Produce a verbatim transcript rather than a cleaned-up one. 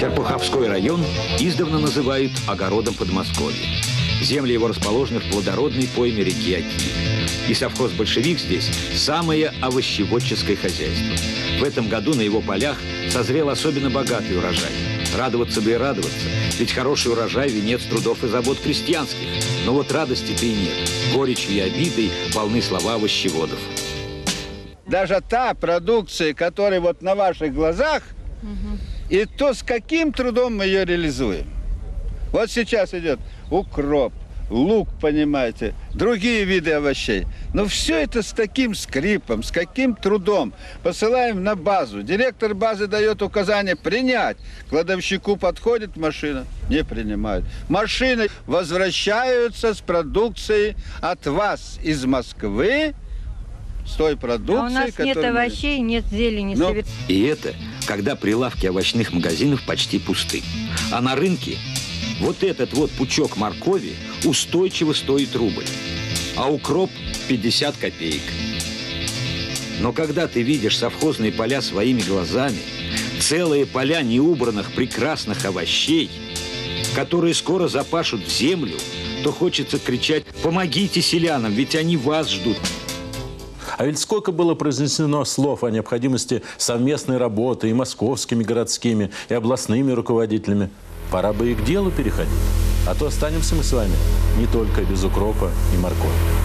Серпуховской район издавна называют огородом Подмосковья. Земли его расположены в плодородной пойме реки Оки. И совхоз-большевик здесь самое овощеводческое хозяйство. В этом году на его полях созрел особенно богатый урожай. Радоваться бы и радоваться, ведь хороший урожай – венец трудов и забот крестьянских. Но вот радости-то и нет. Горечью и обидой полны слова овощеводов. Даже та продукция, которая вот на ваших глазах, угу. И то, с каким трудом мы ее реализуем. Вот сейчас идет укроп, лук, понимаете, другие виды овощей. Но все это с таким скрипом, с каким трудом. Посылаем на базу. Директор базы дает указание принять. Кладовщику подходит машина, не принимают. Машины возвращаются с продукцией от вас из Москвы. С той продукцией, а у нас нет овощей, нет зелени. Но... И это, когда прилавки овощных магазинов почти пусты. А на рынке вот этот вот пучок моркови устойчиво стоит рубль, а укроп пятьдесят копеек. Но когда ты видишь совхозные поля своими глазами, целые поля неубранных прекрасных овощей, которые скоро запашут в землю, то хочется кричать: «Помогите селянам, ведь они вас ждут». А ведь сколько было произнесено слов о необходимости совместной работы и московскими, городскими, и областными руководителями. Пора бы и к делу переходить. А то останемся мы с вами не только без укропа и моркови.